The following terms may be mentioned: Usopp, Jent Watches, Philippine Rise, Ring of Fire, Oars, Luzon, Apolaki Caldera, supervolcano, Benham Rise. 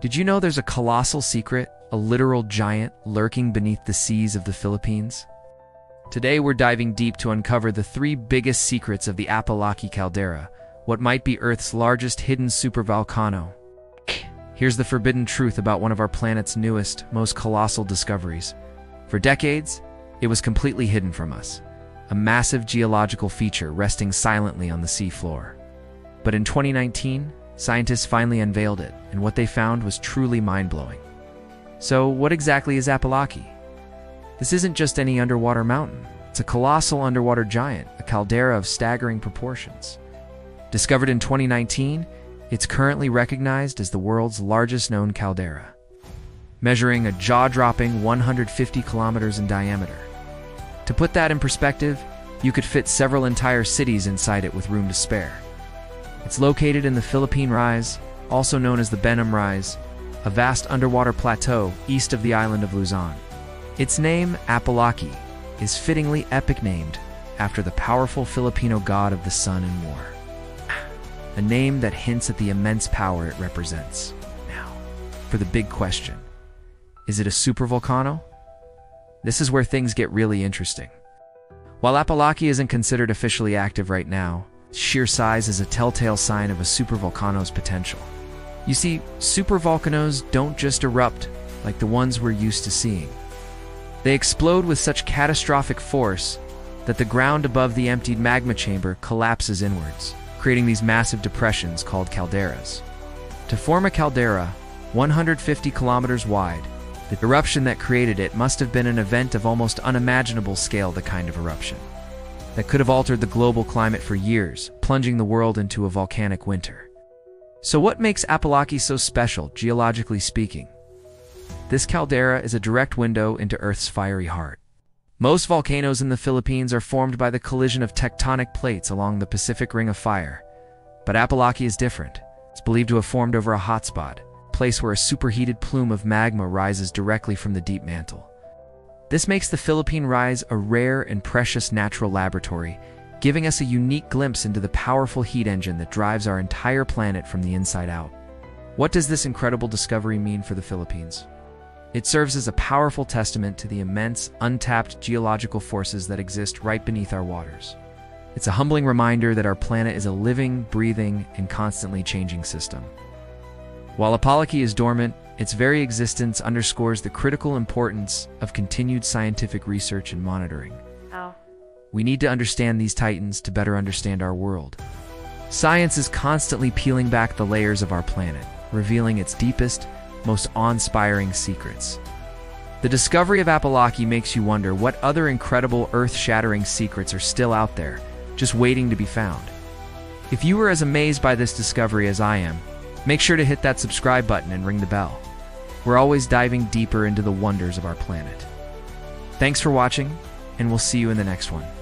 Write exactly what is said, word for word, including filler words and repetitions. Did you know there's a colossal secret, a literal giant, lurking beneath the seas of the Philippines? Today we're diving deep to uncover the three biggest secrets of the Apolaki Caldera, what might be Earth's largest hidden supervolcano. Here's the forbidden truth about one of our planet's newest, most colossal discoveries. For decades, it was completely hidden from us, a massive geological feature resting silently on the seafloor. But in twenty nineteen, scientists finally unveiled it, and what they found was truly mind-blowing. So, what exactly is Apolaki? This isn't just any underwater mountain. It's a colossal underwater giant, a caldera of staggering proportions. Discovered in twenty nineteen, it's currently recognized as the world's largest known caldera, measuring a jaw-dropping one hundred fifty kilometers in diameter. To put that in perspective, you could fit several entire cities inside it with room to spare. It's located in the Philippine Rise, also known as the Benham Rise, a vast underwater plateau east of the island of Luzon. Its name, Apolaki, is fittingly epic named after the powerful Filipino god of the sun and war, a name that hints at the immense power it represents. Now, for the big question, is it a supervolcano? This is where things get really interesting. While Apolaki isn't considered officially active right now, sheer size is a telltale sign of a supervolcano's potential. You see, supervolcanoes don't just erupt like the ones we're used to seeing. They explode with such catastrophic force that the ground above the emptied magma chamber collapses inwards, creating these massive depressions called calderas. To form a caldera one hundred fifty kilometers wide, the eruption that created it must have been an event of almost unimaginable scale, the kind of eruption that could have altered the global climate for years, plunging the world into a volcanic winter. So what makes Apolaki so special, geologically speaking? This caldera is a direct window into Earth's fiery heart. Most volcanoes in the Philippines are formed by the collision of tectonic plates along the Pacific Ring of Fire, but Apolaki is different. It's believed to have formed over a hotspot, a place where a superheated plume of magma rises directly from the deep mantle. This makes the Philippine Rise a rare and precious natural laboratory, giving us a unique glimpse into the powerful heat engine that drives our entire planet from the inside out. What does this incredible discovery mean for the Philippines? It serves as a powerful testament to the immense, untapped geological forces that exist right beneath our waters. It's a humbling reminder that our planet is a living, breathing, and constantly changing system. While Apolaki is dormant, its very existence underscores the critical importance of continued scientific research and monitoring. Oh. We need to understand these titans to better understand our world. Science is constantly peeling back the layers of our planet, revealing its deepest, most awe-inspiring secrets. The discovery of Apolaki makes you wonder what other incredible, earth-shattering secrets are still out there, just waiting to be found. If you were as amazed by this discovery as I am, make sure to hit that subscribe button and ring the bell. We're always diving deeper into the wonders of our planet. Thanks for watching, and we'll see you in the next one.